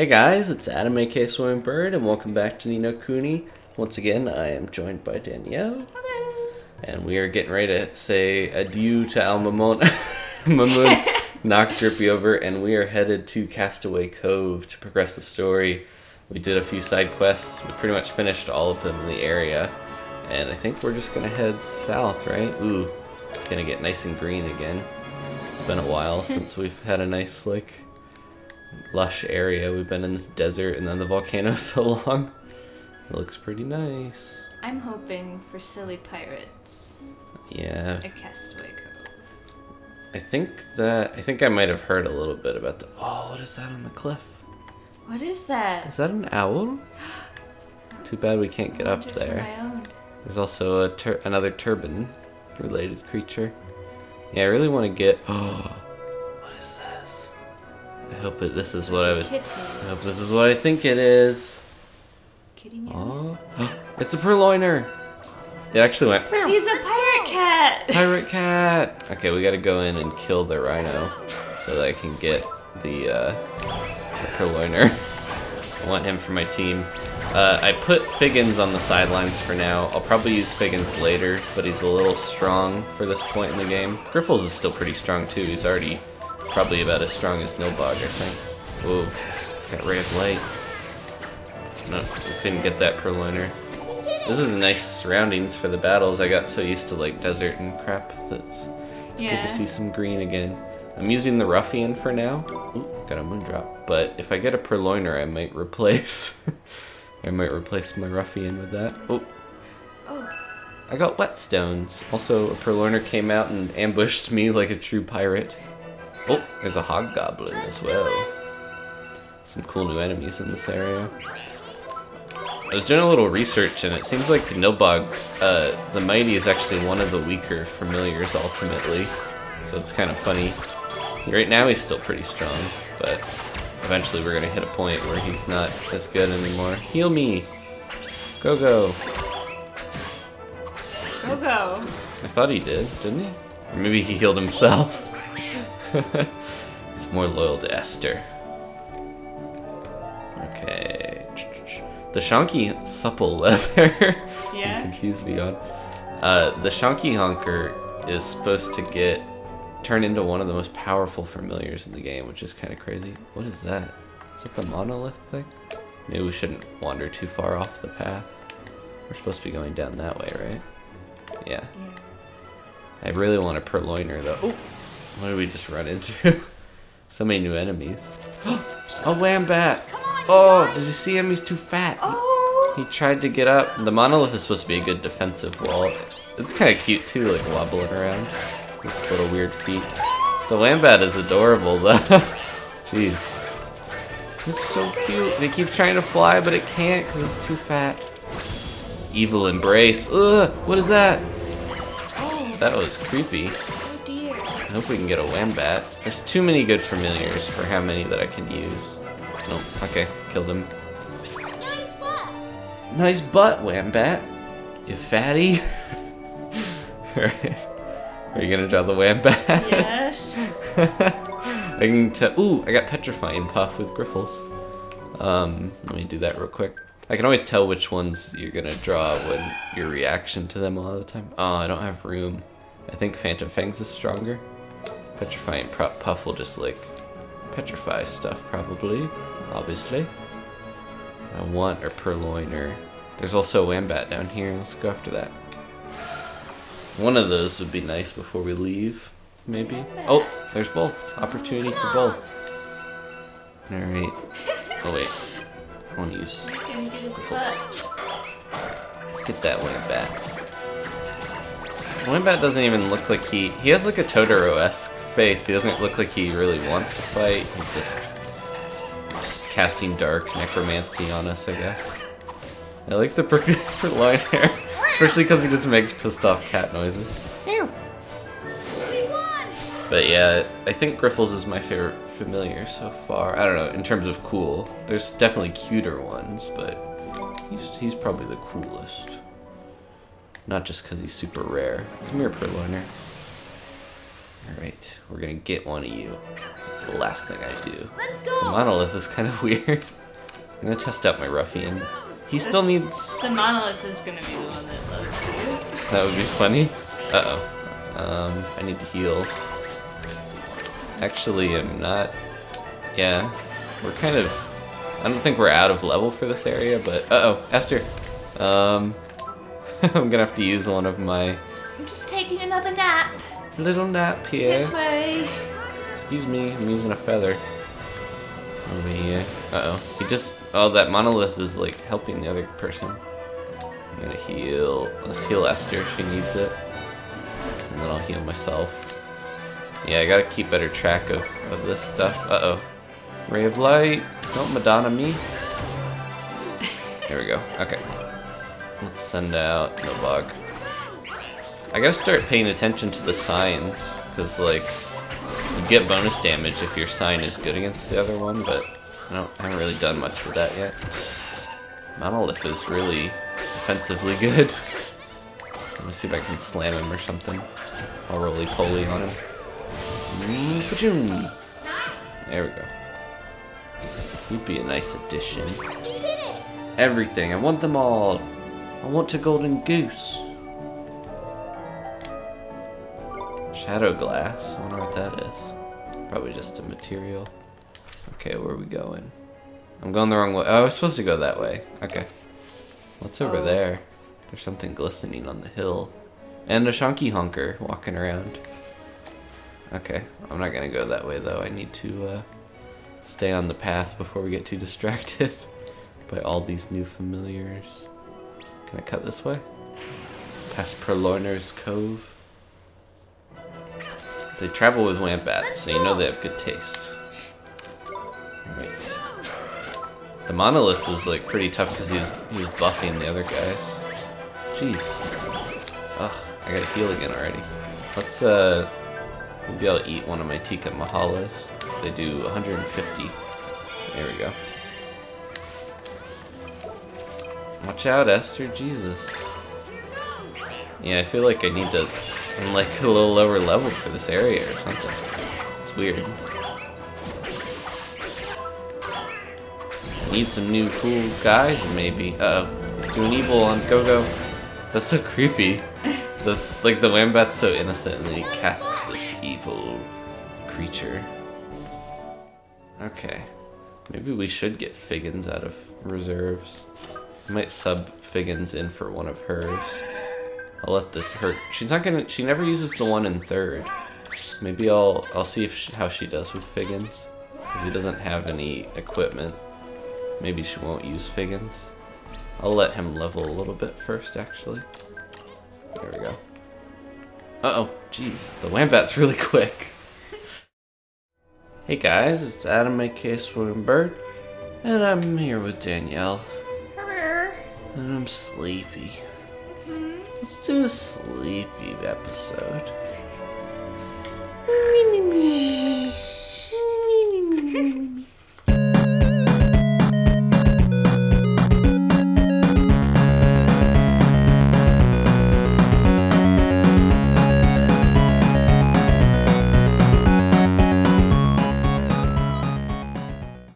Hey guys, it's Adam aka Swimming Bird, and welcome back to Ni no Kuni. Once again, I am joined by Danielle. Hello. And we are getting ready to say adieu to Al Mamoon. Mamoon knocked Drippy over, and we are headed to Castaway Cove to progress the story. We did a few side quests. We pretty much finished all of them in the area. And I think we're just gonna head south, right? Ooh, it's gonna get nice and green again. It's been a while since we've had a nice, like, lush area. We've been in this desert and then the volcano so long. It looks pretty nice. I'm hoping for silly pirates. Yeah. A Castaway Cove. I think I might have heard a little bit about the... Oh, what is that on the cliff? What is that? Is that an owl? Too bad we can't get up there. My own. There's also a another turban-related creature. Yeah, I really want to get... Oh. I hope this is what I was. I hope this is what I think it is. Kitty meow. Oh, it's a Purloiner. It actually went. He's a pirate cat. Pirate cat. Okay, we got to go in and kill the rhino so that I can get the Purloiner. I want him for my team. I put Figgins on the sidelines for now. I'll probably use Figgins later, but he's a little strong for this point in the game. Griffles is still pretty strong too. He's already. Probably about as strong as Nobog, I think. Whoa, it's got ray of light. No, I couldn't get that Purloiner. This is nice surroundings for the battles. I got so used to like desert and crap. That's it's good to see some green again. I'm using the Ruffian for now. Ooh, got a Moondrop. But if I get a Purloiner, I might replace. I might replace my Ruffian with that. Oh. I got whetstones. Also, a Purloiner came out and ambushed me like a true pirate. Oh, there's a hobgoblin as well. Some cool new enemies in this area. I was doing a little research, and it seems like Nobog, the Mighty, is actually one of the weaker familiars ultimately. So it's kind of funny. Right now he's still pretty strong, but eventually we're going to hit a point where he's not as good anymore. Heal me! Go go! Go go! I thought he did, didn't he? Or maybe he healed himself. It's more loyal to Esther. Okay. The Shonky supple leather. Yeah. Confused me on. The Shonky Honker is supposed to get turned into one of the most powerful familiars in the game, which is kind of crazy. What is that? Is that the Mamalith thing? Maybe we shouldn't wander too far off the path. We're supposed to be going down that way, right? Yeah. I really want a Purloiner though. Ooh. What did we just run into? So many new enemies. A Wham-Bat! Oh, did you see him? He's too fat. Oh. He tried to get up. The Monolith is supposed to be a good defensive wall. It's kind of cute too, like wobbling around with little weird feet. The Wham-Bat is adorable though. Jeez. It's so cute. They keep trying to fly, but it can't because it's too fat. Evil embrace. Ugh! What is that? That was creepy. I hope we can get a Wham-Bat. There's too many good familiars for how many that I can use. Nope. Okay, kill them. Nice butt! Nice butt, Wham-Bat! You fatty! Alright. Are you gonna draw the Wham-Bat? Yes! I can tell. Ooh, I got Petrifying Puff with Griffles. Let me do that real quick. I can always tell which ones you're gonna draw when your reaction to them a lot of the time. Oh, I don't have room. I think Phantom Fangs is stronger. Petrifying Puff will just, like, petrify stuff, probably, obviously. I want a Purloiner. There's also a Wham-Bat down here. Let's go after that. One of those would be nice before we leave, maybe. Oh, there's both. Opportunity for both. Alright. Oh, wait. I want to use... Get that Wham-Bat. Wham-Bat doesn't even look like he has like a Totoro-esque face. He doesn't look like he really wants to fight. He's just casting dark necromancy on us, I guess. I like the Purloiner, especially because he just makes pissed off cat noises. But yeah, I think Griffles is my favorite familiar so far. I don't know, in terms of cool. There's definitely cuter ones, but he's probably the coolest. Not just because he's super rare. Come here, Purloiner. Alright, we're gonna get one of you. It's the last thing I do. Let's go! The monolith is kind of weird. I'm gonna test out my ruffian. He still needs... The monolith is gonna be the one that loves you. That would be funny. Uh-oh. I need to heal. Actually, I'm not... Yeah. We're kind of... I don't think we're out of level for this area, but... Uh-oh, Esther! I'm gonna have to use one of my... I'm just taking another nap. Little nap here. Excuse me, I'm using a feather. Over here. Uh-oh. He just... Oh, that monolith is, like, helping the other person. I'm gonna heal... Let's heal Esther, she needs it. And then I'll heal myself. Yeah, I gotta keep better track of this stuff. Uh-oh. Ray of light. Don't Madonna me. There we go. Okay. Let's send out Nobog. I gotta start paying attention to the signs, because, like, you get bonus damage if your sign is good against the other one, but I haven't really done much with that yet. Mamalith is really offensively good. Let me see if I can slam him or something. I'll roly-poly on him. Pajoon! There we go. He'd be a nice addition. You did it! Everything! I want them all! I want a golden goose! Shadow glass? I wonder what that is. Probably just a material. Okay, where are we going? I'm going the wrong way. Oh, I was supposed to go that way. Okay. What's over there? There's something glistening on the hill. And a Shonky Honker walking around. Okay, I'm not gonna go that way though. I need to stay on the path before we get too distracted by all these new familiars. Can I cut this way? Past Purloiner's Cove. They travel with Wham-Bat, so you know they have good taste. Alright. The monolith was like pretty tough because he was buffing the other guys. Jeez. Ugh, I gotta heal again already. Let's, maybe I'll eat one of my tikka mahalas, because they do 150. There we go. Watch out, Esther, Jesus. Yeah, I feel like I need to, I'm like a little lower level for this area or something. It's weird. Need some new cool guys, maybe. Uh-oh, he's doing evil on Go-Go. That's so creepy. That's like the Wham-Bat's so innocently casts this evil creature. Okay. Maybe we should get Figgins out of reserves. I might sub Figgins in for one of hers. I'll let the her she never uses the one in third. Maybe I'll see if how she does with Figgins. Because he doesn't have any equipment. Maybe she won't use Figgins. I'll let him level a little bit first, actually. There we go. Uh-oh, jeez, the Wham-Bat's really quick. Hey guys, it's Adam, aka Swimming Bird, and I'm here with Danielle. Hello. And I'm sleepy. Let's do a sleepy episode.